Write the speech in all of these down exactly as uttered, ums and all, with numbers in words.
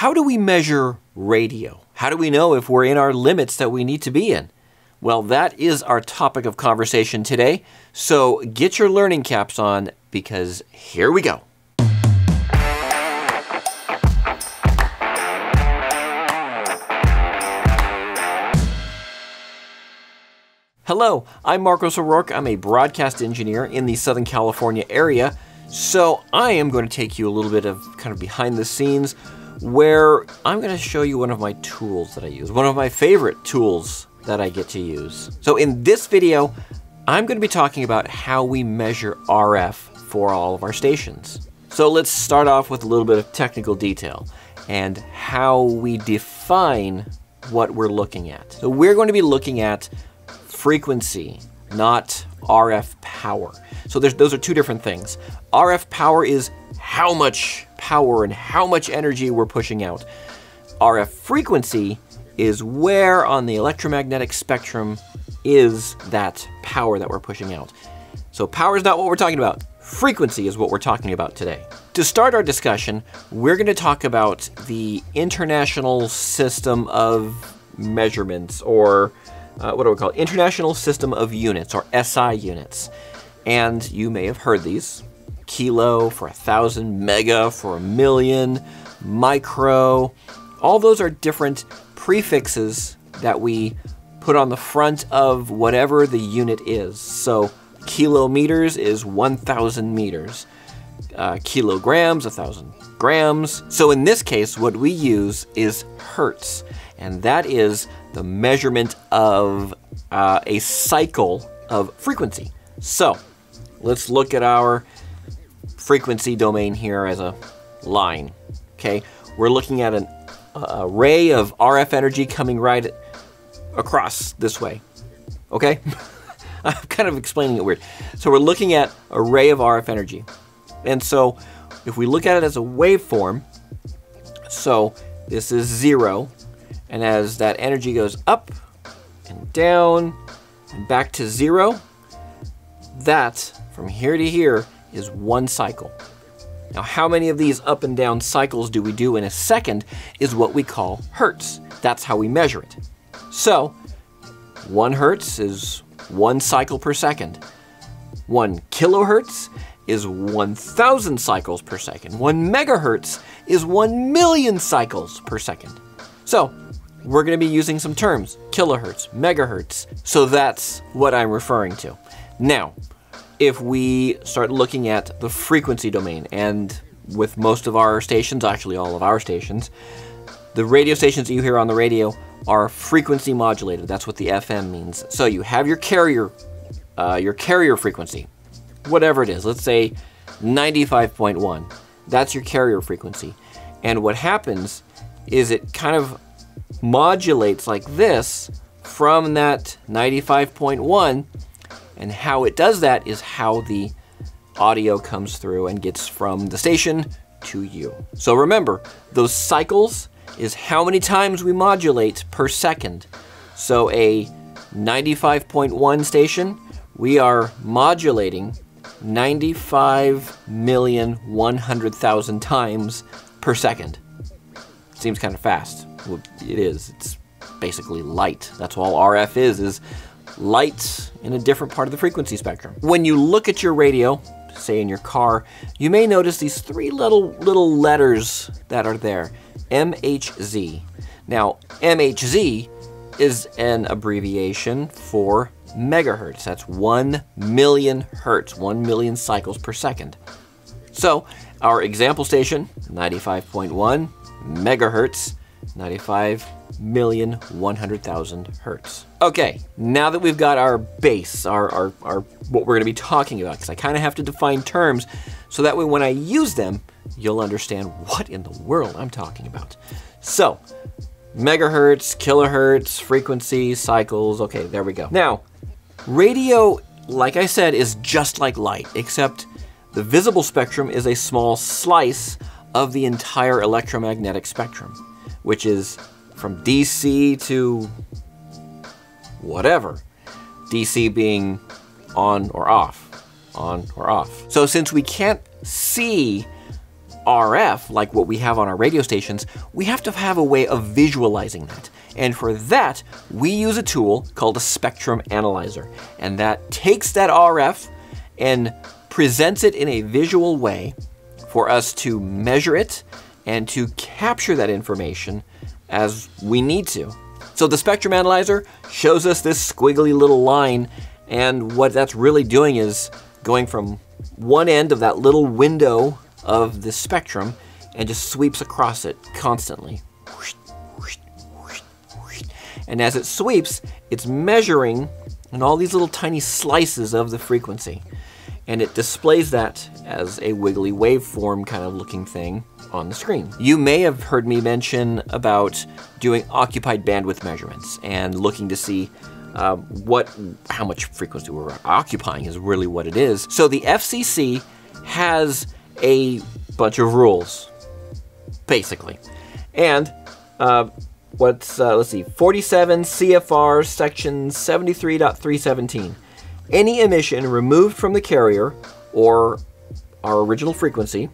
How do we measure radio? How do we know if we're in our limits that we need to be in? Well, that is our topic of conversation today. So get your learning caps on, because here we go. Hello, I'm Marcos O'Rourke. I'm a broadcast engineer in the Southern California area. So I am going to take you a little bit of kind of behind the scenes, where I'm gonna show you one of my tools that I use, one of my favorite tools that I get to use. So in this video, I'm gonna be talking about how we measure R F for all of our stations. So let's start off with a little bit of technical detail and how we define what we're looking at. So we're going to be looking at frequency, not R F power. So there's, those are two different things. R F power is how much power and how much energy we're pushing out. R F frequency is where on the electromagnetic spectrum is that power that we're pushing out. So power is not what we're talking about. Frequency is what we're talking about today. To start our discussion, we're going to talk about the international system of measurements, or uh, what do we call it? International system of units, or S I units. And you may have heard these. Kilo for a thousand, mega for a million, micro. All those are different prefixes that we put on the front of whatever the unit is. So kilometers is one thousand meters. Uh, kilograms, one thousand grams. So in this case, what we use is hertz. And that is the measurement of uh, a cycle of frequency. So let's look at our frequency domain here as a line, okay? We're looking at an uh, array of R F energy coming right across this way, okay? I'm kind of explaining it weird. So we're looking at array of R F energy. And so if we look at it as a waveform, so this is zero, and as that energy goes up and down and back to zero, that from here to here is one cycle. Now, how many of these up and down cycles do we do in a second is what we call hertz. That's how we measure it. So one hertz is one cycle per second. One kilohertz is one thousand cycles per second. One megahertz is one million cycles per second. So we're gonna be using some terms, kilohertz, megahertz. So that's what I'm referring to. Now, if we start looking at the frequency domain, and with most of our stations, actually all of our stations, the radio stations that you hear on the radio are frequency modulated. That's what the F M means. So you have your carrier, uh, your carrier frequency, whatever it is. Let's say ninety-five point one. That's your carrier frequency. And what happens is it kind of modulates like this from that ninety-five point one. And how it does that is how the audio comes through and gets from the station to you. So remember, those cycles is how many times we modulate per second. So a ninety-five point one station, we are modulating ninety-five million one hundred thousand times per second. Seems kind of fast. Well, it is. It's basically light. That's all R F is, is light in a different part of the frequency spectrum. When you look at your radio, say in your car, you may notice these three little little letters that are there, M H Z. Now, M H Z is an abbreviation for megahertz. That's one million hertz, one million cycles per second. So our example station, ninety-five point one megahertz, ninety-five million one hundred thousand hertz. Okay, now that we've got our base, our, our, our what we're gonna be talking about, because I kind of have to define terms, so that way when I use them, you'll understand what in the world I'm talking about. So, megahertz, kilohertz, frequency, cycles, okay, there we go. Now, radio, like I said, is just like light, except the visible spectrum is a small slice of the entire electromagnetic spectrum, which is from D C to whatever. D C being on or off, on or off. So since we can't see R F, like what we have on our radio stations, we have to have a way of visualizing that. And for that, we use a tool called a spectrum analyzer. And that takes that R F and presents it in a visual way for us to measure it and to capture that information as we need to. So the spectrum analyzer shows us this squiggly little line, and what that's really doing is going from one end of that little window of the spectrum and just sweeps across it constantly. And as it sweeps, it's measuring in all these little tiny slices of the frequency. And it displays that as a wiggly waveform kind of looking thing on the screen. You may have heard me mention about doing occupied bandwidth measurements and looking to see uh, what, how much frequency we're occupying is really what it is. So the F C C has a bunch of rules, basically. And uh, what's, uh, let's see, forty-seven C F R section seventy-three point three seventeen. Any emission removed from the carrier or our original frequency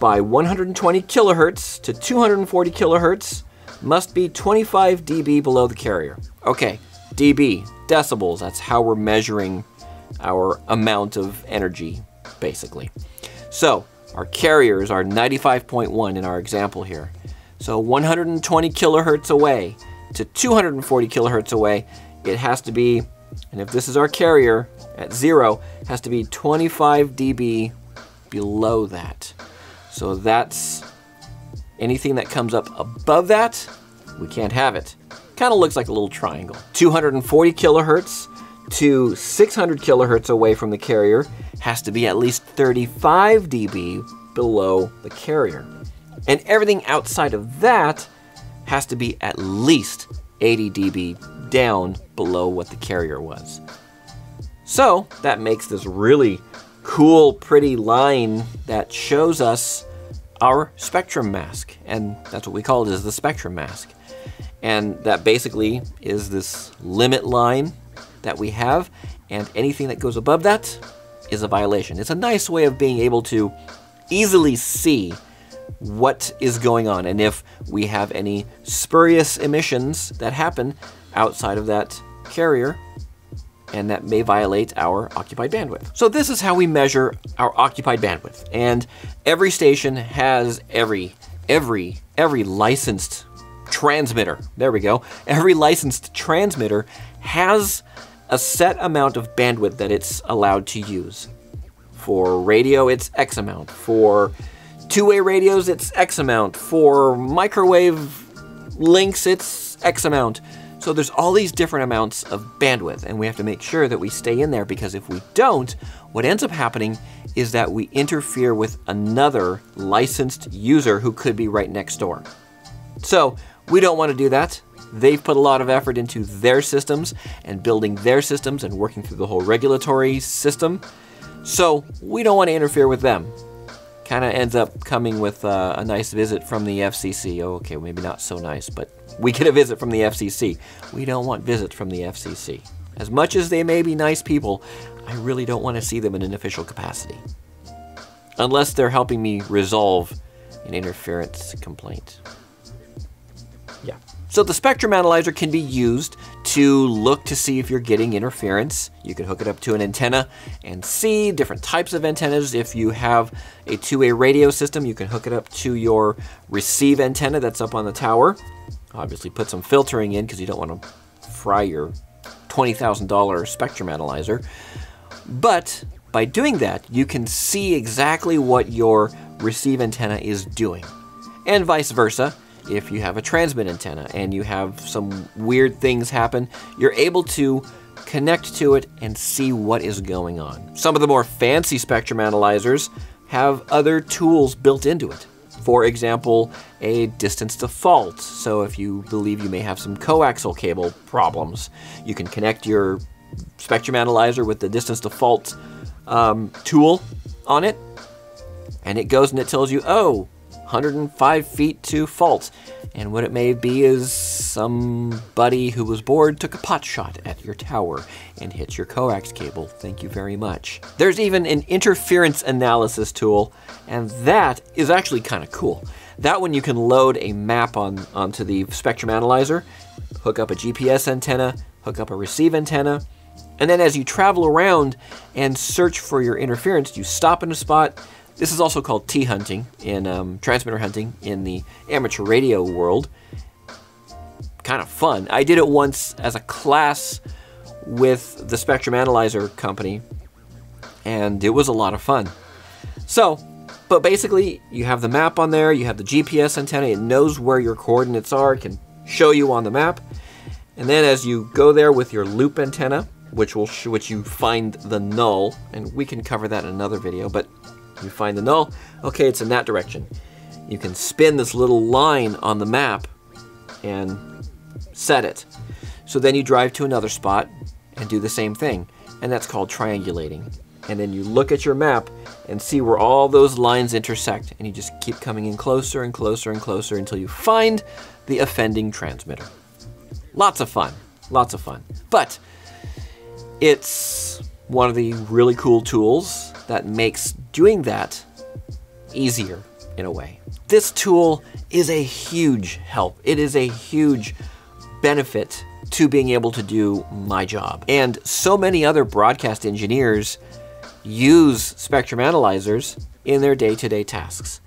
by one hundred twenty kilohertz to two hundred forty kilohertz must be twenty-five D B below the carrier. Okay, D B, decibels, that's how we're measuring our amount of energy, basically. So our carriers are ninety-five point one in our example here. So one hundred twenty kilohertz away to two hundred forty kilohertz away, it has to be, and if this is our carrier at zero, it has to be twenty-five D B below that. So that's anything that comes up above that, we can't have it. Kind of looks like a little triangle. two hundred forty kilohertz to six hundred kilohertz away from the carrier has to be at least thirty-five D B below the carrier. And everything outside of that has to be at least eighty D B down below what the carrier was. So that makes this really cool, pretty line that shows us our spectrum mask. And that's what we call it, is the spectrum mask. And that basically is this limit line that we have. And anything that goes above that is a violation. It's a nice way of being able to easily see what is going on, and if we have any spurious emissions that happen outside of that carrier, and that may violate our occupied bandwidth. So this is how we measure our occupied bandwidth, and every station has every, every, every licensed transmitter, there we go, every licensed transmitter has a set amount of bandwidth that it's allowed to use. For radio, it's X amount. For two-way radios, it's X amount. For microwave links, it's X amount. So there's all these different amounts of bandwidth, and we have to make sure that we stay in there, because if we don't, what ends up happening is that we interfere with another licensed user who could be right next door. So we don't want to do that. They've put a lot of effort into their systems and building their systems and working through the whole regulatory system. So we don't want to interfere with them. Kind of ends up coming with uh, a nice visit from the F C C. Oh, okay, maybe not so nice, but we get a visit from the F C C. We don't want visits from the F C C. As much as they may be nice people, I really don't want to see them in an official capacity. Unless they're helping me resolve an interference complaint. Yeah. So the spectrum analyzer can be used to look to see if you're getting interference. You can hook it up to an antenna and see different types of antennas. If you have a two-way radio system, you can hook it up to your receive antenna that's up on the tower. Obviously put some filtering in, because you don't want to fry your twenty thousand dollar spectrum analyzer. But by doing that, you can see exactly what your receive antenna is doing, and vice versa. If you have a transmit antenna and you have some weird things happen, you're able to connect to it and see what is going on. Some of the more fancy spectrum analyzers have other tools built into it. For example, a distance default. So if you believe you may have some coaxial cable problems, you can connect your spectrum analyzer with the distance default um, tool on it, and it goes and it tells you, oh, one hundred five feet to fault. And what it may be is somebody who was bored took a pot shot at your tower and hit your coax cable. Thank you very much. There's even an interference analysis tool, and that is actually kind of cool. That one you can load a map on onto the spectrum analyzer, hook up a G P S antenna, hook up a receive antenna, and then as you travel around and search for your interference, you stop in a spot. This is also called T-hunting, in um, transmitter hunting in the amateur radio world. Kind of fun. I did it once as a class with the Spectrum Analyzer company, and it was a lot of fun. So, but basically, you have the map on there, you have the G P S antenna, it knows where your coordinates are, it can show you on the map. And then as you go there with your loop antenna, which will sh which you find the null, and we can cover that in another video, but you find the null, okay, it's in that direction. You can spin this little line on the map and set it. So then you drive to another spot and do the same thing, and that's called triangulating. And then you look at your map and see where all those lines intersect, and you just keep coming in closer and closer and closer until you find the offending transmitter. Lots of fun, lots of fun. But it's one of the really cool tools that makes doing that easier in a way. This tool is a huge help. It is a huge benefit to being able to do my job. And so many other broadcast engineers use spectrum analyzers in their day-to-day tasks.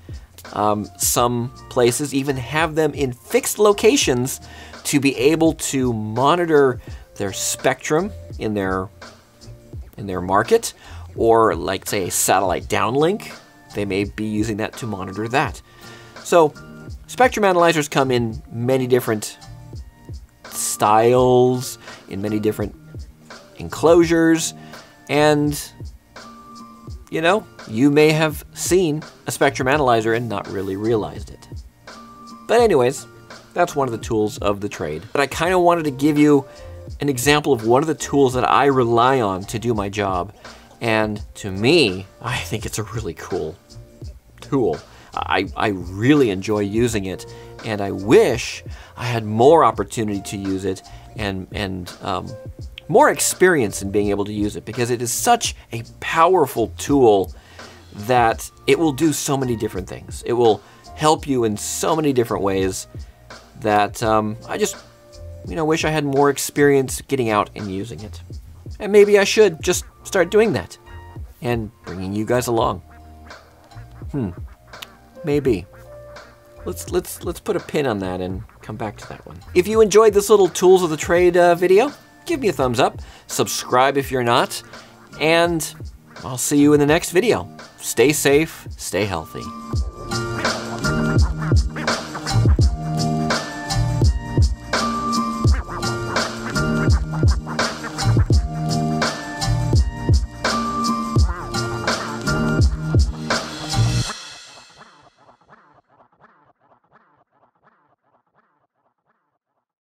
Um, some places even have them in fixed locations to be able to monitor their spectrum in their in their market, or like say a satellite downlink, they may be using that to monitor that. So spectrum analyzers come in many different styles, in many different enclosures, and you know, you may have seen a spectrum analyzer and not really realized it. But anyways, that's one of the tools of the trade. But I kind of wanted to give you an example of one of the tools that I rely on to do my job. And to me, I think it's a really cool tool. I, I really enjoy using it, and I wish I had more opportunity to use it and, and um, more experience in being able to use it, because it is such a powerful tool that it will do so many different things. It will help you in so many different ways that um, I just you know, wish I had more experience getting out and using it. And maybe I should just start doing that and bringing you guys along. Hmm, maybe. Let's, let's, let's put a pin on that and come back to that one. If you enjoyed this little Tools of the Trade uh, video, give me a thumbs up, subscribe if you're not, and I'll see you in the next video. Stay safe, stay healthy.